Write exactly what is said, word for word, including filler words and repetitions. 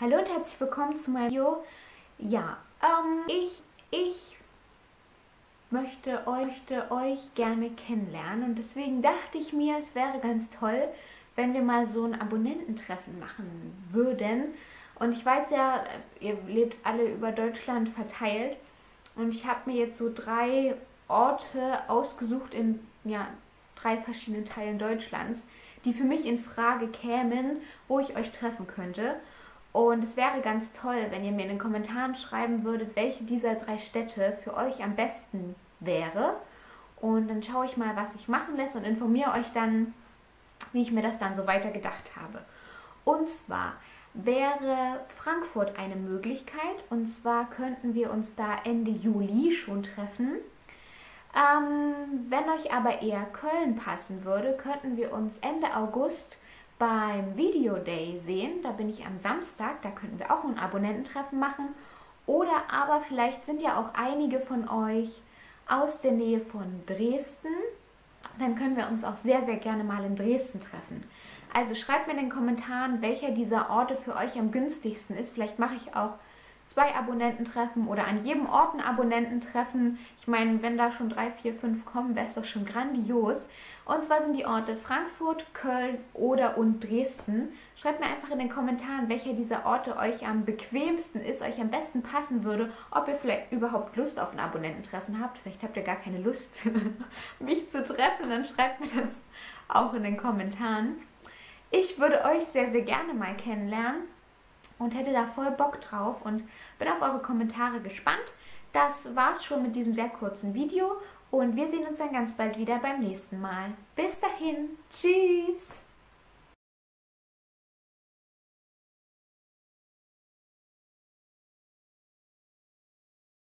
Hallo und herzlich willkommen zu meinem Video. Ja, ähm, ich, ich möchte euch, möchte euch gerne kennenlernen und deswegen dachte ich mir, es wäre ganz toll, wenn wir mal so ein Abonnententreffen machen würden. Und ich weiß ja, ihr lebt alle über Deutschland verteilt und ich habe mir jetzt so drei Orte ausgesucht in, ja, drei verschiedenen Teilen Deutschlands, die für mich in Frage kämen, wo ich euch treffen könnte. Und es wäre ganz toll, wenn ihr mir in den Kommentaren schreiben würdet, welche dieser drei Städte für euch am besten wäre. Und dann schaue ich mal, was ich machen lässt und informiere euch dann, wie ich mir das dann so weiter gedacht habe. Und zwar wäre Frankfurt eine Möglichkeit. Und zwar könnten wir uns da Ende Juli schon treffen. Ähm, wenn euch aber eher Köln passen würde, könnten wir uns Ende August beim Video Day sehen. Da bin ich am Samstag, da könnten wir auch ein Abonnententreffen machen. Oder aber vielleicht sind ja auch einige von euch aus der Nähe von Dresden. Dann können wir uns auch sehr, sehr gerne mal in Dresden treffen. Also schreibt mir in den Kommentaren, welcher dieser Orte für euch am günstigsten ist. Vielleicht mache ich auch zwei Abonnententreffen oder an jedem Ort ein Abonnententreffen. Ich meine, wenn da schon drei, vier, fünf kommen, wäre es doch schon grandios. Und zwar sind die Orte Frankfurt, Köln, Oder und Dresden. Schreibt mir einfach in den Kommentaren, welcher dieser Orte euch am bequemsten ist, euch am besten passen würde, ob ihr vielleicht überhaupt Lust auf ein Abonnententreffen habt. Vielleicht habt ihr gar keine Lust, mich zu treffen, dann schreibt mir das auch in den Kommentaren. Ich würde euch sehr, sehr gerne mal kennenlernen und hätte da voll Bock drauf und bin auf eure Kommentare gespannt. Das war's schon mit diesem sehr kurzen Video und wir sehen uns dann ganz bald wieder beim nächsten Mal. Bis dahin, tschüss!